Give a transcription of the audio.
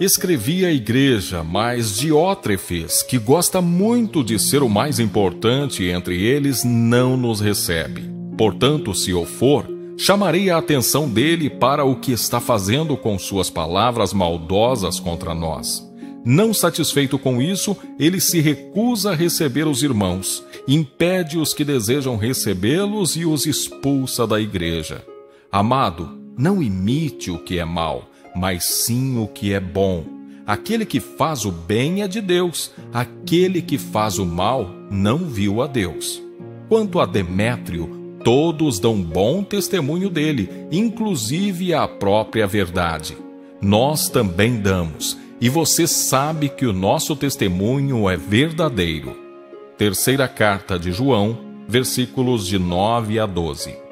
escrevia à igreja, mas Diótrefes, que gosta muito de ser o mais importante entre eles, não nos recebe. Portanto, se eu for, chamarei a atenção dele para o que está fazendo com suas palavras maldosas contra nós. Não satisfeito com isso, ele se recusa a receber os irmãos, impede os que desejam recebê-los e os expulsa da igreja. Amado, não imite o que é mau, mas sim o que é bom. Aquele que faz o bem é de Deus, aquele que faz o mal não viu a Deus. Quanto a Demétrio, todos dão bom testemunho dele, inclusive a própria verdade. Nós também damos. E você sabe que o nosso testemunho é verdadeiro. Terceira carta de João, versículos de 9 a 12.